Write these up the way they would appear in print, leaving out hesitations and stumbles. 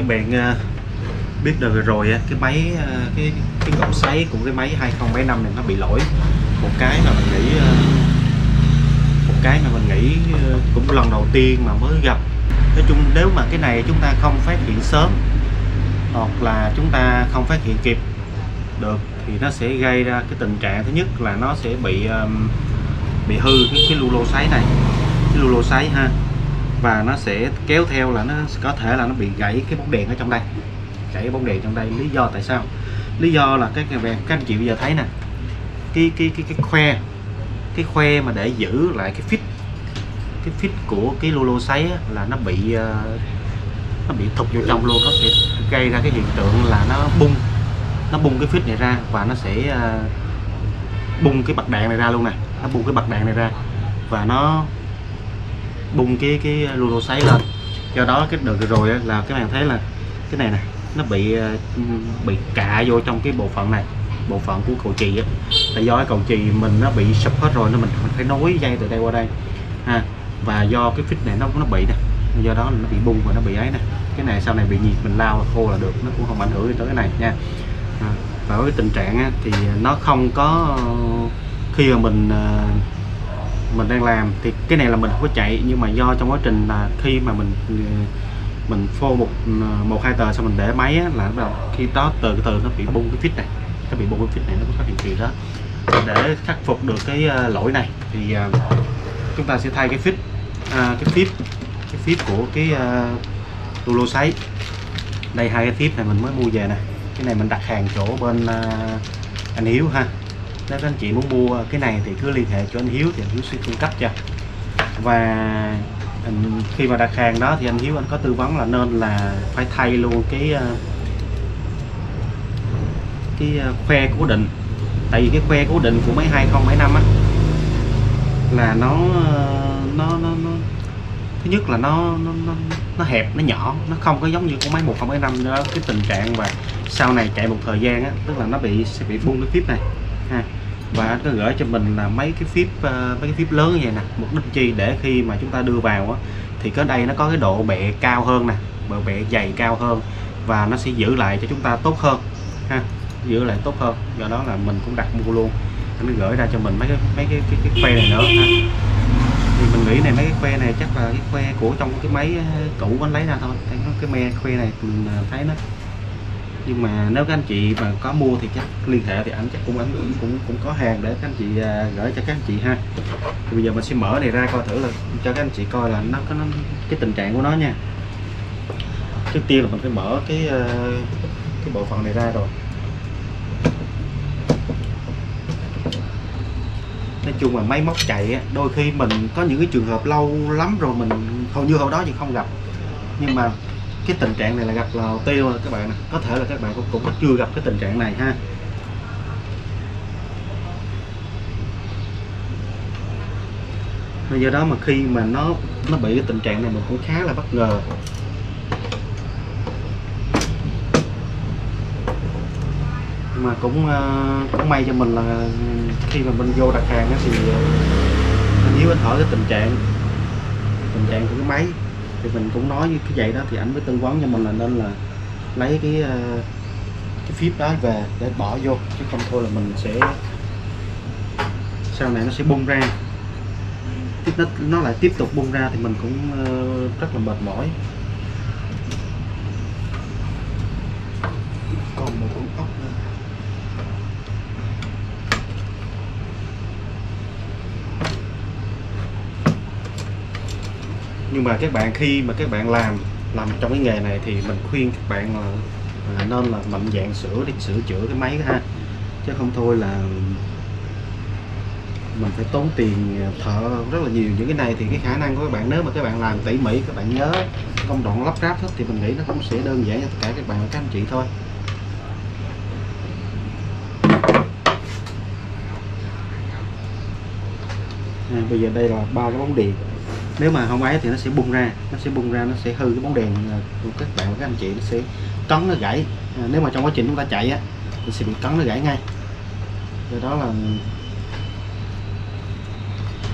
các bạn biết là vừa rồi cái máy cái gọng sấy của cái máy 2075 này nó bị lỗi một cái mà mình nghĩ cũng lần đầu tiên mà mới gặp. Nói chung nếu mà cái này chúng ta không phát hiện sớm hoặc là chúng ta không phát hiện kịp được thì nó sẽ gây ra cái tình trạng, thứ nhất là nó sẽ bị hư cái lu lô sấy này, cái lu lô sấy ha, và nó sẽ kéo theo là nó có thể là nó bị gãy cái bóng đèn ở trong đây, gãy bóng đèn trong đây. Lý do tại sao? Lý do là các anh chị bây giờ thấy nè, cái khoe mà để giữ lại cái fit của cái lu lô sấy là nó bị thụt vô trong luôn, nó sẽ gây ra cái hiện tượng là nó bung cái fit này ra và nó sẽ bung cái bạc đạn này ra luôn nè, nó bung cái bạc đạn này ra và nó bung cái lu lô sấy lên. Do đó cái đợt rồi là các bạn thấy là cái này nè nó bị cạ vô trong cái bộ phận này, bộ phận của cầu chì á, tại do cái cầu chì mình nó bị sụp hết rồi nên mình phải nối dây từ đây qua đây ha, và do cái fit này nó bị nè, do đó nó bị bung và nó bị ấy nè. Cái này sau này bị nhiệt mình lau là khô là được, nó cũng không ảnh hưởng tới cái này nha. Và với tình trạng á, thì nó không có, khi mà mình đang làm thì cái này là mình không có chạy, nhưng mà do trong quá trình là khi mà mình phô một hai tờ xong mình để máy á, là bắt đầu khi đó từ nó bị bung cái fit này, nó có hiện kỳ đó. Để khắc phục được cái lỗi này thì chúng ta sẽ thay cái fit của cái lu lô sấy. Đây hai cái tiếp này mình mới mua về nè, cái này mình đặt hàng chỗ bên anh Hiếu ha. Nếu các anh chị muốn mua cái này thì cứ liên hệ cho anh Hiếu thì anh Hiếu sẽ cung cấp cho. Và khi mà đặt hàng đó thì anh Hiếu anh có tư vấn là nên là phải thay luôn cái khoe cố định, tại vì cái khoe cố định của máy 2075 á là nó thứ nhất là nó hẹp, nó nhỏ, nó không có giống như của máy 1075 nữa. Cái tình trạng và sau này chạy một thời gian á, tức là nó sẽ bị bung cái phíp này ha. Và anh có gửi cho mình là mấy cái phíp lớn như vậy nè, mục đích chi để khi mà chúng ta đưa vào á thì có đây nó có cái độ bẹ cao hơn nè, độ bẹ dày cao hơn và nó sẽ giữ lại cho chúng ta tốt hơn ha, giữ lại tốt hơn. Do đó là mình cũng đặt mua luôn, anh gửi ra cho mình mấy cái khoe này nữa ha. Thì mình nghĩ này mấy cái khoe này chắc là cái khoe của trong cái máy cũ anh lấy ra thôi, cái me khoe này mình thấy nó. Nhưng mà nếu các anh chị mà có mua thì chắc liên hệ thì anh chắc cũng có hàng để các anh chị gửi cho các anh chị ha. Thì bây giờ mình sẽ mở này ra coi thử, là cho các anh chị coi là nó có cái tình trạng của nó nha. Trước tiên là mình phải mở cái bộ phận này ra rồi. Nói chung là máy móc chạy á, đôi khi mình có những cái trường hợp lâu lắm rồi mình hầu đó thì không gặp, nhưng mà cái tình trạng này là gặp là đầu tiên rồi các bạn nè. Có thể là các bạn cũng chưa gặp cái tình trạng này ha. Do đó mà khi mà nó bị cái tình trạng này mình cũng khá là bất ngờ. Mà cũng may cho mình là khi mà mình vô đặt hàng thì anh Hiếu anh hỏi cái tình trạng của cái máy thì mình cũng nói như cái vậy đó, thì ảnh mới tư vấn cho mình là nên là lấy cái phíp đó về để bỏ vô, chứ không thôi là mình sẽ sau này nó sẽ bung ra, nó lại tiếp tục bung ra thì mình cũng rất là mệt mỏi. Còn một con ốc nữa. Nhưng mà các bạn khi mà các bạn làm trong cái nghề này thì mình khuyên các bạn là nên là mạnh dạn sửa chữa cái máy ha, chứ không thôi là mình phải tốn tiền thợ rất là nhiều. Những cái này thì cái khả năng của các bạn, nếu mà các bạn làm tỉ mỉ, các bạn nhớ công đoạn lắp ráp hết thì mình nghĩ nó cũng sẽ đơn giản cho tất cả các bạn và các anh chị thôi. Bây giờ đây là ba cái bóng điện, nếu mà không ấy thì nó sẽ bung ra, nó sẽ hư cái bóng đèn của các bạn và các anh chị, nó sẽ cấn, nó gãy. Nếu mà trong quá trình chúng ta chạy á thì sẽ bị cấn, nó gãy ngay. Do đó là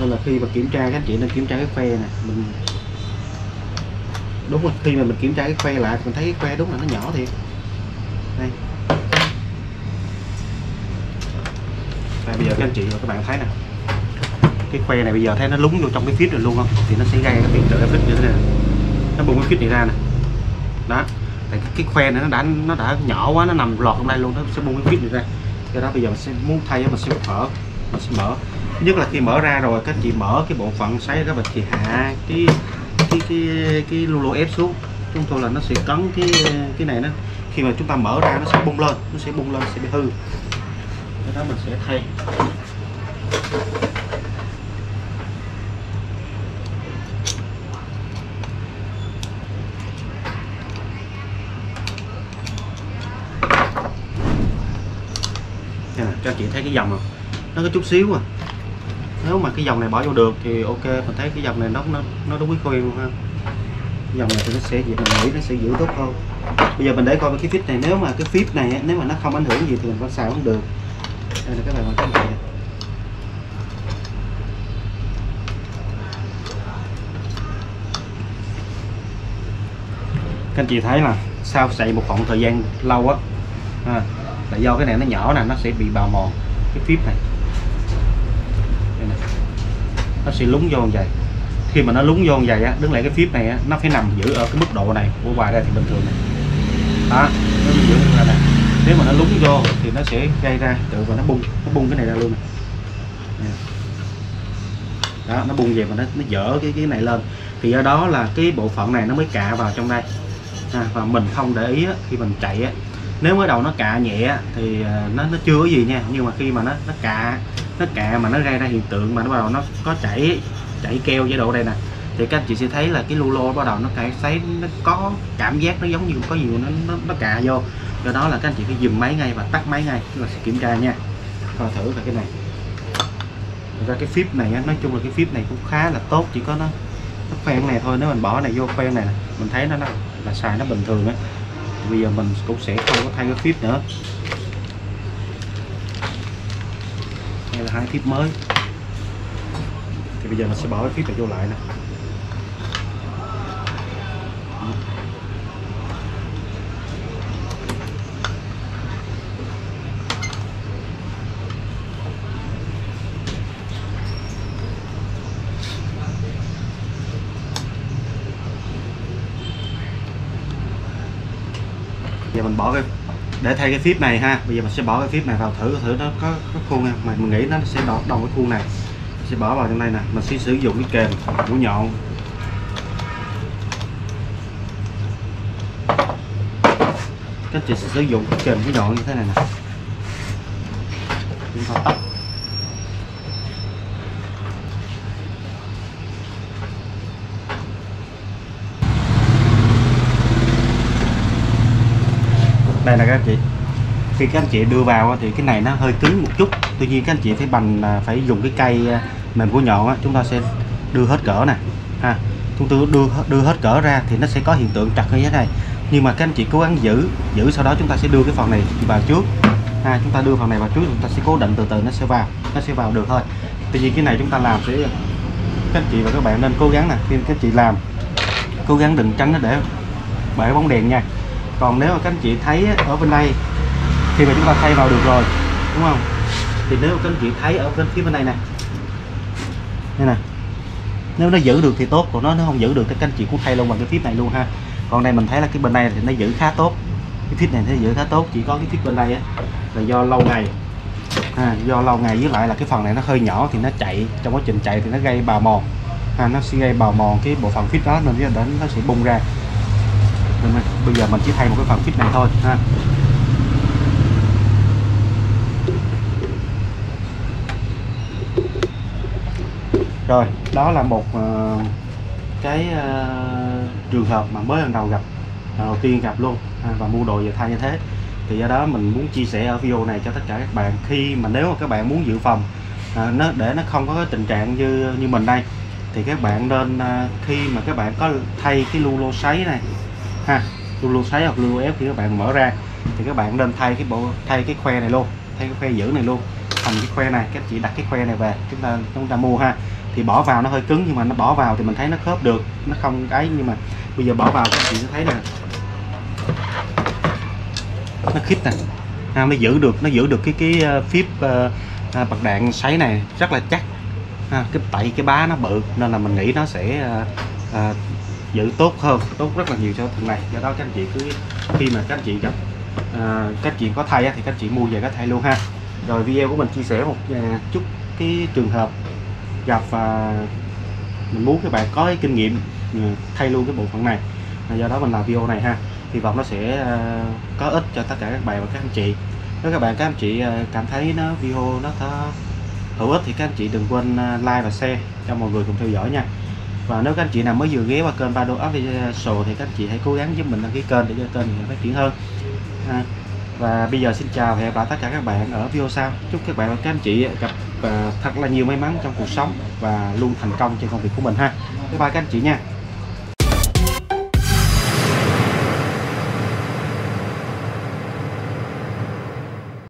nên là khi mà kiểm tra, các anh chị nên kiểm tra cái khoe này, mình Đúng rồi, khi mà mình kiểm tra cái que lại mình thấy cái que đúng là nó nhỏ thiệt. Đây. Và bây giờ các anh chị và các bạn thấy nè, cái que này bây giờ thấy nó lúng vô trong cái phít rồi luôn không? Thì nó sẽ gây cái hiện tượng phít như thế này, nó bung cái phít này ra nè. Đó, tại cái que này nó đã nhỏ quá, nó nằm lọt trong đây luôn, nó sẽ bung cái phít này ra. Do đó bây giờ mình sẽ muốn thay mình sẽ mở, nhất là khi mở ra rồi các anh chị mở cái bộ phận xoáy các bạn chị hạ cái lu lô ép xuống, chúng tôi là nó sẽ cấn cái này nó khi mà chúng ta mở ra nó sẽ bung lên, sẽ bị hư. Cái đó mình sẽ thay. Nè, cho chị thấy cái dòng không? Nó có chút xíu à. Nếu mà cái dòng này bỏ vô được thì ok, mình thấy cái dòng này nó đúng quý khuyên luôn ha. Dòng này thì nó sẽ mình nghĩ nó sẽ giữ tốt hơn. Bây giờ mình để coi cái phíp này, nếu mà cái phíp này nếu mà nó không ảnh hưởng gì thì mình vẫn xài vẫn được. Đây là các bạn mình thấy. Các anh chị thấy là sau xài một khoảng thời gian lâu á, là do cái này nó nhỏ nè, nó sẽ bị bào mòn cái phíp này. Nó sẽ lúng vô vậy. Khi mà nó lúng vô vậy á, đứng lại cái phíp này á, nó phải nằm giữ ở cái mức độ này của bài đây thì bình thường này. Đó, nó giữ ra này. Nếu mà nó lúng vô thì nó sẽ gây ra tự và nó bung cái này ra luôn này. Đó, nó bung về mà nó dở cái này lên. Thì do đó là cái bộ phận này nó mới cạ vào trong đây. Và mình không để ý á, khi mình chạy á, nếu mới đầu nó cạ nhẹ thì nó chưa có gì nha, nhưng mà khi mà nó cạ mà nó gây ra hiện tượng mà nó bắt đầu nó có chảy keo chế độ đây nè, thì các anh chị sẽ thấy là cái lu lô bắt đầu nó thấy nó có cảm giác nó giống như có gì nó cạ vô. Do đó là các anh chị phải dừng máy ngay và tắt máy ngay, chúng ta sẽ kiểm tra nha. Coi thử là cái này. Thật ra cái phíp này nói chung là cái phíp này cũng khá là tốt, chỉ có nó khoen này thôi. Nếu mình bỏ này vô khoen này mình thấy nó là xài nó bình thường á. Bây giờ mình cũng sẽ không có thay cái phíp nữa. Đây là hai phíp mới. Thì bây giờ mình sẽ bỏ cái phíp này vô lại nè. Giờ mình bỏ cái để thay cái phíp này ha. Bây giờ mình sẽ bỏ cái phíp này vào thử nó có khuôn không? Mình nghĩ nó sẽ đồng cái khuôn này. Mình sẽ bỏ vào trong đây nè. Mình sẽ sử dụng cái kềm mũi nhọn. Các chị sẽ sử dụng cái kềm mũi nhọn như thế này nè. Chúng ta tắt. Đây là các anh chị, khi các anh chị đưa vào thì cái này nó hơi cứng một chút, tuy nhiên các anh chị phải phải dùng cái cây mềm của nhọn, chúng ta sẽ đưa hết cỡ nè ha. Chúng tôi đưa hết cỡ ra thì nó sẽ có hiện tượng trật như thế này, nhưng mà các anh chị cố gắng giữ sau đó chúng ta sẽ đưa cái phần này vào trước ha. Chúng ta đưa phần này vào trước, chúng ta sẽ cố định từ từ nó sẽ vào được thôi. Tuy nhiên cái này chúng ta làm sẽ các anh chị và các bạn nên cố gắng nè, khi các anh chị làm cố gắng đừng tránh nó để bể bóng đèn nha. Còn nếu mà các anh chị thấy ở bên đây khi mà chúng ta thay vào được rồi, đúng không? Thì nếu các anh chị thấy ở bên phía bên đây nè, đây nè, nếu nó giữ được thì tốt, còn nó không giữ được thì các anh chị cũng thay luôn bằng cái phíp này luôn ha. Còn đây mình thấy là cái bên đây thì nó giữ khá tốt, cái phíp này nó giữ khá tốt, chỉ có cái phíp bên đây á là do lâu ngày, với lại là cái phần này nó hơi nhỏ thì nó chạy, trong quá trình chạy thì nó gây bào mòn, nó sẽ gây bào mòn cái bộ phận phíp đó nên nó sẽ bung ra. Bây giờ mình chỉ thay một cái phần phíp này thôi ha. Rồi, đó là một cái trường hợp mà mới lần đầu gặp, đầu tiên gặp luôn và mua đồ về thay như thế. Thì do đó mình muốn chia sẻ ở video này cho tất cả các bạn, khi mà nếu mà các bạn muốn dự phòng nó để nó không có cái tình trạng như mình đây, thì các bạn nên khi mà các bạn có thay cái lu lô sấy này ha, luôn xoáy hoặc lưu ép, khi các bạn mở ra thì các bạn nên thay cái khoe này luôn, thay cái khoe giữ này luôn thành cái khoe này. Các chị đặt cái khoe này về chúng ta mua ha, thì bỏ vào nó hơi cứng nhưng mà nó bỏ vào thì mình thấy nó khớp được, nó không cái, nhưng mà Bây giờ bỏ vào các chị sẽ thấy nè, nó khít nè, nó giữ được cái phíp bạc đạn sấy này rất là chắc. Cái tại cái bá nó bự nên là mình nghĩ nó sẽ giữ tốt hơn, tốt rất là nhiều cho thằng này. Do đó các anh chị cứ khi mà các anh chị gặp các anh chị có thay thì các anh chị mua về có thay luôn ha. Rồi video của mình chia sẻ một chút cái trường hợp gặp mình muốn các bạn có cái kinh nghiệm thay luôn cái bộ phận này, do đó mình làm video này ha. Hy vọng nó sẽ có ích cho tất cả các bạn và các anh chị. Nếu các anh chị cảm thấy nó video nó có hữu ích thì các anh chị đừng quên like và share cho mọi người cùng theo dõi nha. Và nếu các anh chị nào mới vừa ghé qua kênh 3Đô Official thì các anh chị hãy cố gắng giúp mình đăng ký kênh để cho kênh phát triển hơn. Và bây giờ xin chào và hẹn gặp lại tất cả các bạn ở video sau. Chúc các bạn và các anh chị gặp thật là nhiều may mắn trong cuộc sống và luôn thành công trên công việc của mình ha. Bye bye các anh chị nha.